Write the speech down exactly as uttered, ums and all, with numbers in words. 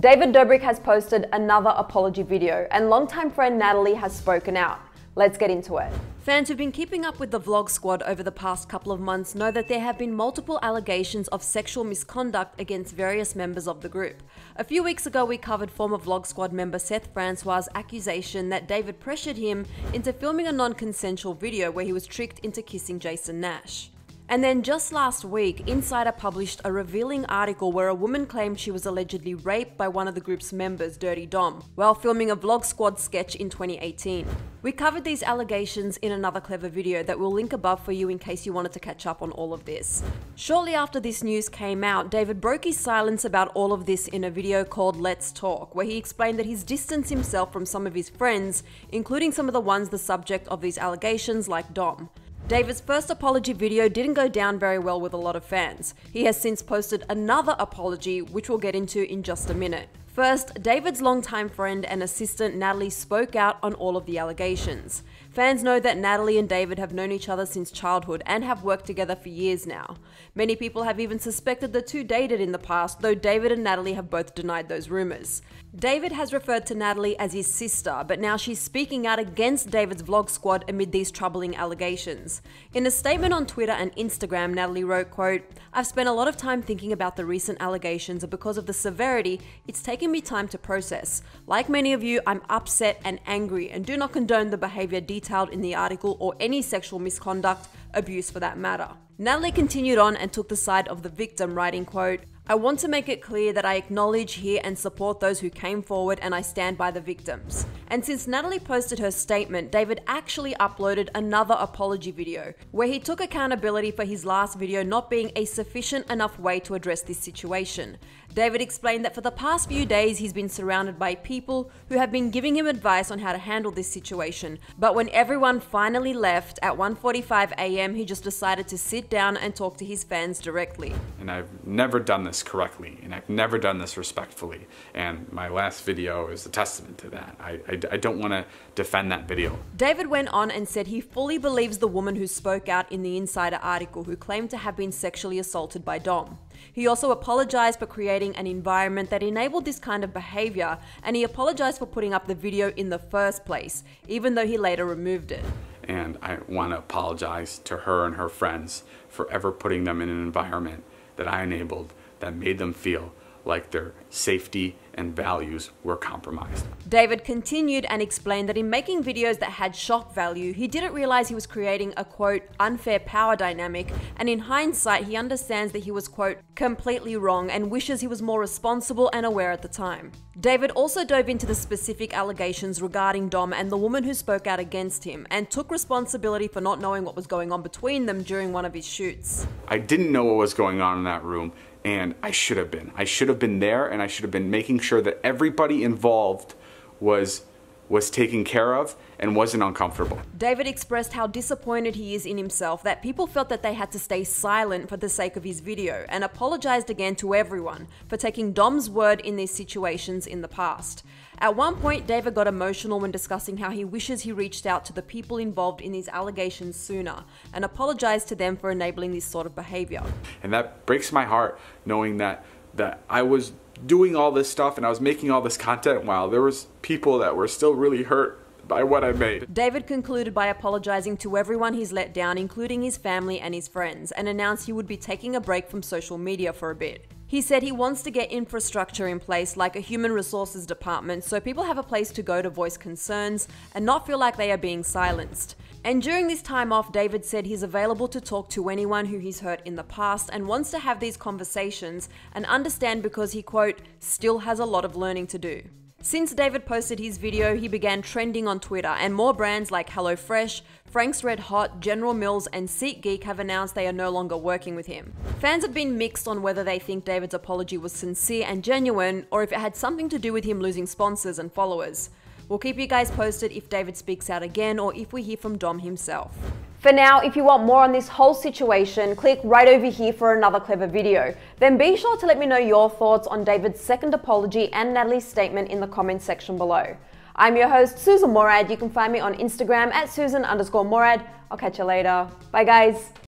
David Dobrik has posted another apology video, and longtime friend Natalie has spoken out. Let's get into it. Fans who've been keeping up with the Vlog Squad over the past couple of months know that there have been multiple allegations of sexual misconduct against various members of the group. A few weeks ago, we covered former Vlog Squad member Seth Francois' accusation that David pressured him into filming a non-consensual video where he was tricked into kissing Jason Nash. And then just last week, Insider published a revealing article where a woman claimed she was allegedly raped by one of the group's members, Durte Dom, while filming a Vlog Squad sketch in twenty eighteen. We covered these allegations in another Clevver video that we'll link above for you in case you wanted to catch up on all of this. Shortly after this news came out, David broke his silence about all of this in a video called Let's Talk, where he explained that he's distanced himself from some of his friends, including some of the ones the subject of these allegations, like Dom. David's first apology video didn't go down very well with a lot of fans. He has since posted another apology, which we'll get into in just a minute. First, David's longtime friend and assistant Natalie spoke out on all of the allegations. Fans know that Natalie and David have known each other since childhood and have worked together for years now. Many people have even suspected the two dated in the past, though David and Natalie have both denied those rumors. David has referred to Natalie as his sister, but now she's speaking out against David's Vlog Squad amid these troubling allegations. In a statement on Twitter and Instagram, Natalie wrote, quote, "I've spent a lot of time thinking about the recent allegations, and because of the severity, it's taken me time to process. Like many of you, I'm upset and angry and do not condone the behavior detailed in the article or any sexual misconduct, abuse for that matter." Natalie continued on and took the side of the victim, writing, quote, "I want to make it clear that I acknowledge, hear and support those who came forward, and I stand by the victims." And since Natalie posted her statement, David actually uploaded another apology video where he took accountability for his last video not being a sufficient enough way to address this situation. David explained that for the past few days he's been surrounded by people who have been giving him advice on how to handle this situation, but when everyone finally left at one forty-five a m he just decided to sit down and talk to his fans directly. "And I've never done this correctly, and I've never done this respectfully, and my last video is a testament to that. I, I, I don't want to defend that video." David went on and said he fully believes the woman who spoke out in the Insider article, who claimed to have been sexually assaulted by Dom. He also apologized for creating an environment that enabled this kind of behavior, and he apologized for putting up the video in the first place, even though he later removed it. "And I want to apologize to her and her friends for ever putting them in an environment that I enabled that made them feel like their safety and values were compromised." David continued and explained that in making videos that had shock value, he didn't realize he was creating a, quote, "unfair power dynamic," and in hindsight he understands that he was, quote, "completely wrong," and wishes he was more responsible and aware at the time. David also dove into the specific allegations regarding Dom and the woman who spoke out against him, and took responsibility for not knowing what was going on between them during one of his shoots. "I didn't know what was going on in that room, and I should have been. I should have been there, and I should have been making sure that everybody involved was was taken care of and wasn't uncomfortable." David expressed how disappointed he is in himself that people felt that they had to stay silent for the sake of his video, and apologized again to everyone for taking Dom's word in these situations in the past. At one point, David got emotional when discussing how he wishes he reached out to the people involved in these allegations sooner and apologized to them for enabling this sort of behavior. "And that breaks my heart, knowing that that I was doing all this stuff and I was making all this content while there was people that were still really hurt by what I made." David concluded by apologizing to everyone he's let down, including his family and his friends, and announced he would be taking a break from social media for a bit. He said he wants to get infrastructure in place, like a human resources department, so people have a place to go to voice concerns and not feel like they are being silenced. And during this time off, David said he's available to talk to anyone who he's hurt in the past and wants to have these conversations and understand, because he, quote, "still has a lot of learning to do." Since David posted his video, he began trending on Twitter, and more brands like HelloFresh, Frank's Red Hot, General Mills and SeatGeek have announced they are no longer working with him. Fans have been mixed on whether they think David's apology was sincere and genuine, or if it had something to do with him losing sponsors and followers. We'll keep you guys posted if David speaks out again, or if we hear from Dom himself. For now, if you want more on this whole situation, click right over here for another Clevver video. Then be sure to let me know your thoughts on David's second apology and Natalie's statement in the comments section below. I'm your host, Sussan Mourad. You can find me on Instagram at Sussan underscore Mourad. I'll catch you later. Bye guys.